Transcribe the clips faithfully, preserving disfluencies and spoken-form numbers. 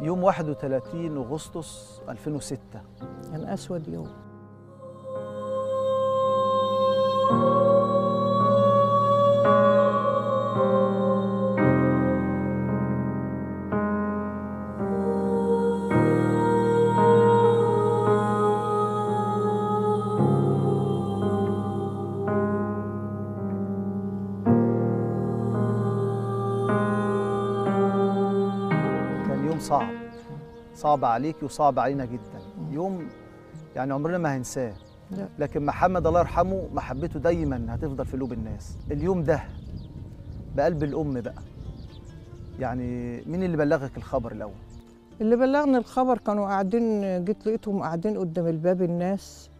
يوم واحد وثلاثين أغسطس ألفين وستة، كان أسود يوم. صعب صعب عليك وصعب علينا جدا، يوم يعني عمرنا ما هنساه. لكن محمد الله يرحمه محبته دايما هتفضل في قلوب الناس. اليوم ده بقلب الام بقى، يعني مين اللي بلغك الخبر الاول؟ اللي بلغني الخبر كانوا قاعدين، جيت لقيتهم قاعدين قدام الباب الناس.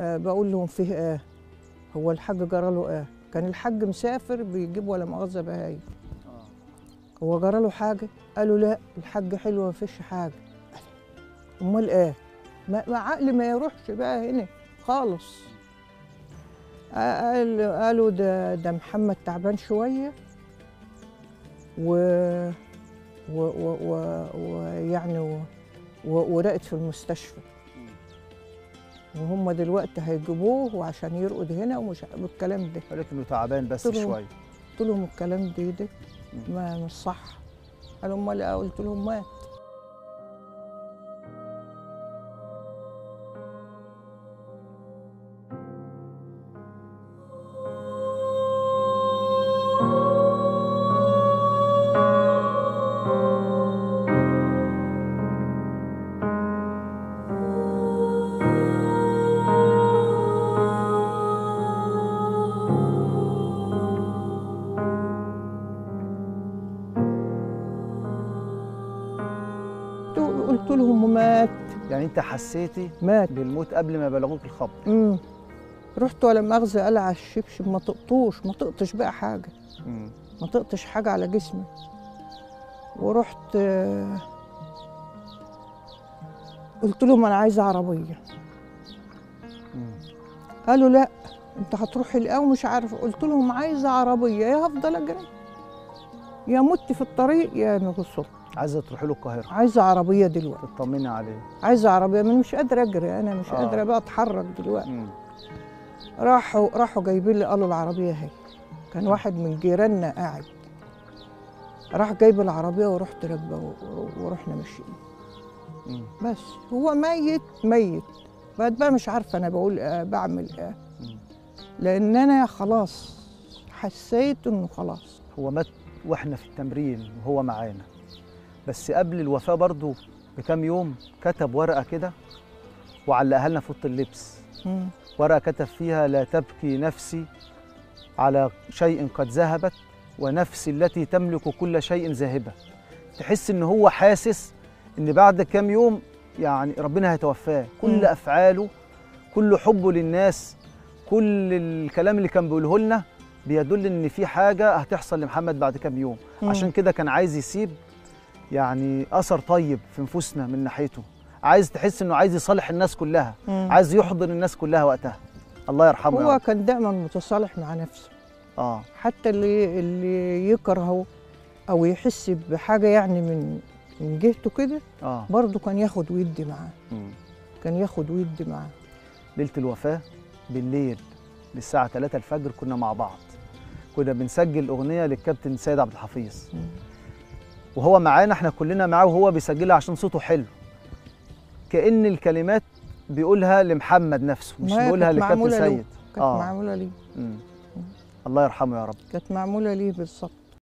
آه بقول لهم فيه ايه؟ هو الحاج جرى له ايه؟ كان الحاج مسافر بيجيب ولا مؤاخذه بهايم. هو جرى له حاجه؟ قالوا لا الحاج حلوه ما فيش حاجه. امال ايه؟ ما عقلي ما يروحش بقى هنا خالص. قالوا ده ده محمد تعبان شويه و ويعني ورقد في المستشفى، وهم دلوقتي هيجيبوه وعشان يرقد هنا ومش والكلام ده. قال لك انه تعبان بس شويه. قلت لهم الكلام ده ده ما مش صح. قالوا امال ايه؟ قلت لهم مات. قلت لهم مات. يعني انت حسيتي مات بالموت قبل ما بلغوك الخبر؟ امم رحت ولا مؤاخذه قلع الشبشب، ما طقتوش ما طقتش بقى حاجه، امم ما طقتش حاجه على جسمي. ورحت آه قلت لهم انا عايزه عربيه. مم. قالوا لا انت هتروحي الاول مش عارفه. قلت لهم عايزه عربيه، يا هفضل اجري يا مت في الطريق يا مغصوب. عايزه تروحي له القاهره؟ عايزه عربيه دلوقتي تطمني عليه، عايزه عربيه، ما مش قادره اجري انا، مش آه. قادره بقى اتحرك دلوقتي. مم. راحوا راحوا جايبين لي، قالوا العربيه اهي. كان واحد من جيراننا قاعد راح جايب العربيه، ورحت راكبه ورحنا ماشيين. بس هو ميت ميت بقت بقى، مش عارفه انا بقول آه بعمل ايه، لان انا خلاص حسيت انه خلاص هو مات. واحنا في التمرين وهو معانا، بس قبل الوفاه برضه بكام يوم كتب ورقه كده وعلقها لنا في اوضه اللبس. مم. ورقه كتب فيها: لا تبكي نفسي على شيء قد ذهبت، ونفسي التي تملك كل شيء ذاهبه. تحس ان هو حاسس ان بعد كام يوم يعني ربنا هيتوفاه. كل مم. افعاله، كل حبه للناس، كل الكلام اللي كان بيقوله لنا بيدل ان في حاجه هتحصل لمحمد بعد كام يوم. مم. عشان كده كان عايز يسيب يعني اثر طيب في نفوسنا من ناحيته، عايز تحس انه عايز يصالح الناس كلها. مم. عايز يحضن الناس كلها وقتها. الله يرحمه. هو كان دايما متصالح مع نفسه. اه حتى اللي اللي يكرهه او يحس بحاجه يعني من من جهته كده، آه. برضه كان ياخد ويدي معاه. كان ياخد ويدي معاه. ليله الوفاه بالليل للساعه تلاتة الفجر كنا مع بعض، كنا بنسجل اغنيه للكابتن سيد عبد الحفيظ. مم. وهو معانا، احنا كلنا معاه وهو بيسجلها عشان صوته حلو. كأن الكلمات بيقولها لمحمد نفسه، مش بيقولها لكابتن سيد. كانت معموله ليه. كانت معموله ليه. الله يرحمه يا رب. كانت معموله ليه بالظبط.